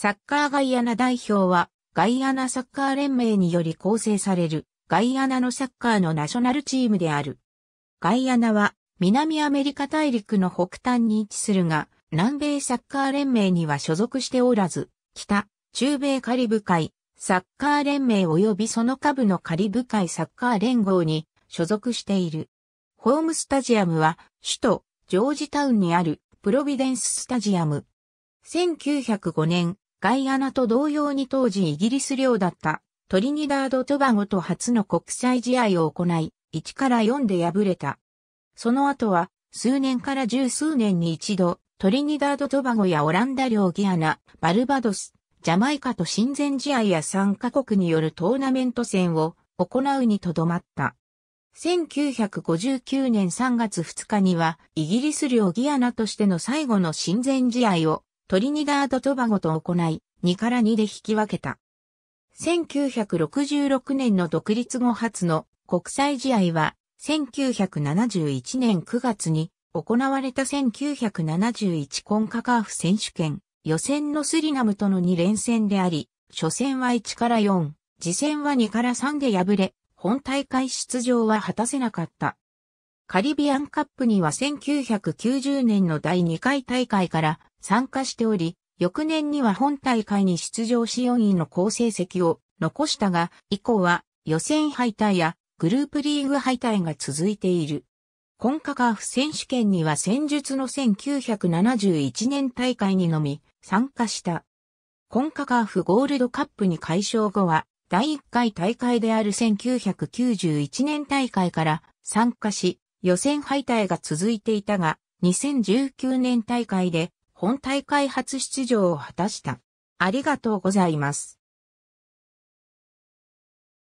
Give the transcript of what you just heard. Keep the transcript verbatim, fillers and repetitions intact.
サッカーガイアナ代表は、ガイアナサッカー連盟により構成される、ガイアナのサッカーのナショナルチームである。ガイアナは、南アメリカ大陸の北端に位置するが、南米サッカー連盟には所属しておらず、北、中米カリブ海、サッカー連盟及びその下部のカリブ海サッカー連合に所属している。ホームスタジアムは、首都、ジョージタウンにある、プロビデンススタジアム。せんきゅうひゃくごねん、ガイアナと同様に当時イギリス領だったトリニダード・トバゴと初の国際試合を行い、いちからよんで敗れた。その後は数年から十数年に一度トリニダード・トバゴやオランダ領ギアナ、バルバドス、ジャマイカと親善試合やさんかこくによるトーナメント戦を行うにとどまった。せんきゅうひゃくごじゅうきゅうねんさんがつふつかにはイギリス領ギアナとしての最後の親善試合をトリニダード・トバゴと行い、にからにで引き分けた。せんきゅうひゃくろくじゅうろくねんの独立後初の国際試合は、せんきゅうひゃくななじゅういちねんくがつに行われたせんきゅうひゃくななじゅういちコンカカーフ選手権予選のスリナムとのにれんせんであり、初戦はいちからよん、次戦はにからさんで敗れ、本大会出場は果たせなかった。カリビアンカップにはせんきゅうひゃくきゅうじゅうねんのだいにかい大会から参加しており、翌年には本大会に出場しよんいの好成績を残したが、以降は予選敗退やグループリーグ敗退が続いている。コンカカーフ選手権には先述のせんきゅうひゃくななじゅういちねん大会にのみ参加した。コンカカーフゴールドカップに解消後は、だいいっかい大会であるせんきゅうひゃくきゅうじゅういちねん大会から参加し、予選敗退が続いていたが、にせんじゅうきゅうねん大会で本大会初出場を果たした。ありがとうございます。